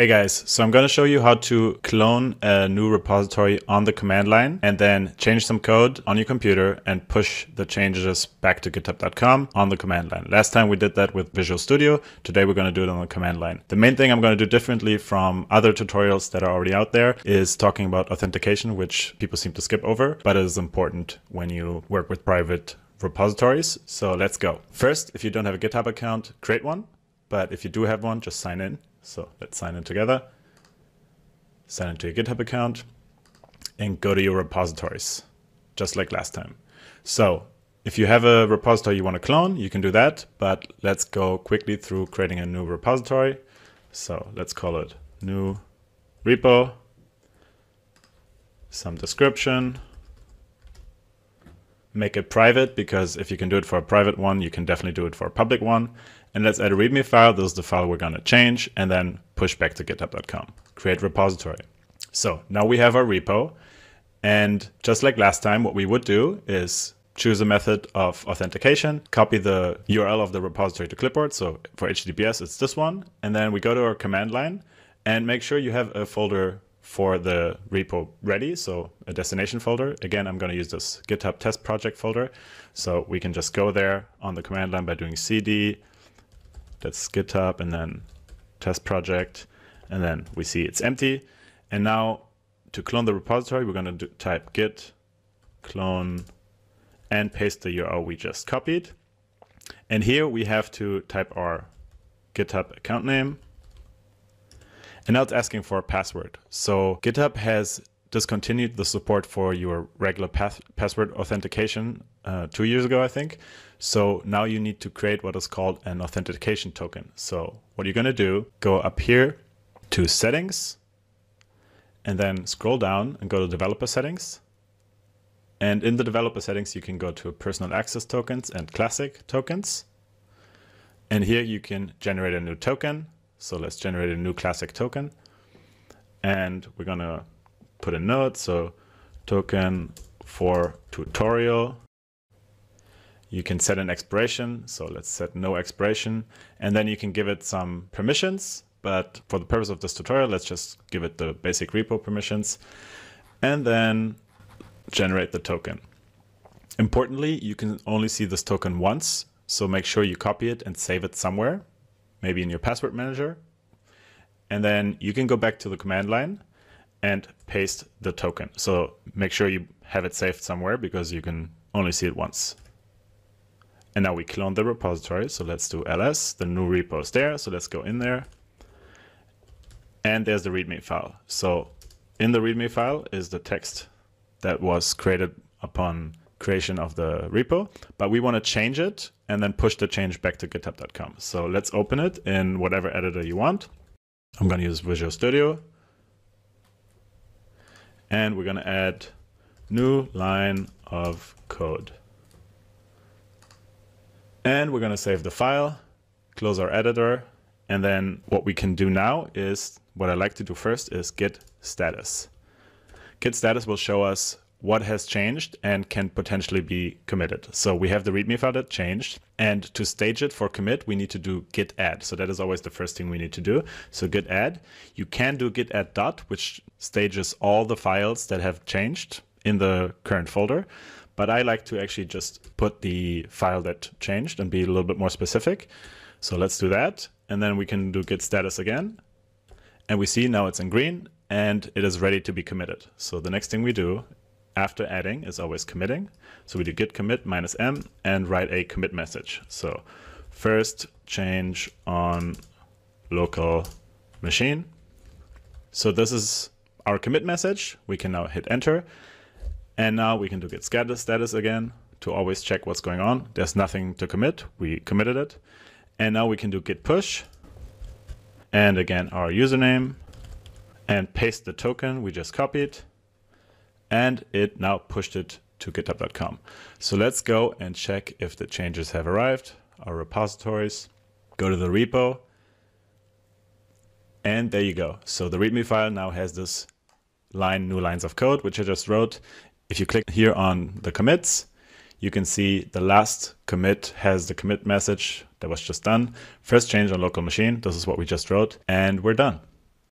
Hey guys, so I'm going to show you how to clone a new repository on the command line and then change some code on your computer and push the changes back to github.com on the command line. Last time we did that with Visual Studio. Today we're going to do it on the command line. The main thing I'm going to do differently from other tutorials that are already out there is talking about authentication, which people seem to skip over, but it is important when you work with private repositories. So let's go. First, if you don't have a GitHub account, create one. But if you do have one, just sign in. So let's sign in together. Sign into your GitHub account and go to your repositories, just like last time. So if you have a repository you want to clone, you can do that. But let's go quickly through creating a new repository. So let's call it new repo, some description. Make it private, because if you can do it for a private one, you can definitely do it for a public one. And let's add a README file. This is the file we're going to change, and then push back to github.com. Create repository. So now we have our repo. And just like last time, what we would do is choose a method of authentication, copy the URL of the repository to clipboard. So for HTTPS, it's this one. And then we go to our command line and make sure you have a folder for the repo ready, so a destination folder. Again, I'm going to use this GitHub test project folder. So we can just go there on the command line by doing cd, that's GitHub, and then test project, and then we see it's empty. And now to clone the repository, we're going to type git clone and paste the URL we just copied. And here we have to type our GitHub account name. And now it's asking for a password. So GitHub has discontinued the support for your regular password authentication 2 years ago, I think. So now you need to create what is called an authentication token. So what you're going to do, go up here to settings, and then scroll down and go to developer settings. And in the developer settings, you can go to personal access tokens and classic tokens. And here you can generate a new token. So let's generate a new classic token, and we're going to put a note. So token for tutorial. You can set an expiration. So let's set no expiration, and then you can give it some permissions. But for the purpose of this tutorial, let's just give it the basic repo permissions and then generate the token. Importantly, you can only see this token once. So make sure you copy it and save it somewhere, maybe in your password manager. And then you can go back to the command line and paste the token. So make sure you have it saved somewhere, because you can only see it once. And now we clone the repository. So let's do ls, the new repo is there. So let's go in there, and there's the README file. So in the README file is the text that was created upon creation of the repo, but we want to change it and then push the change back to github.com. So let's open it in whatever editor you want. I'm going to use Visual Studio, and we're going to add new line of code, and we're going to save the file, close our editor. And then what we can do now is what I like to do first is git status. Git status will show us what has changed and can potentially be committed. So we have the README file that changed, and to stage it for commit, we need to do git add. So that is always the first thing we need to do. So git add, you can do git add dot, which stages all the files that have changed in the current folder. But I like to actually just put the file that changed and be a little bit more specific. So let's do that. And then we can do git status again. And we see now it's in green and it is ready to be committed. So the next thing we do after adding is always committing. So we do git commit -m and write a commit message. So first change on local machine. So this is our commit message. We can now hit enter. And now we can do git status again to always check what's going on. There's nothing to commit. We committed it. And now we can do git push. And again, our username, and paste the token we just copied. And it now pushed it to github.com. So let's go and check if the changes have arrived, our repositories, go to the repo, and there you go. So the README file now has this line, new lines of code, which I just wrote. If you click here on the commits, you can see the last commit has the commit message that was just done. First change on local machine, this is what we just wrote, and we're done.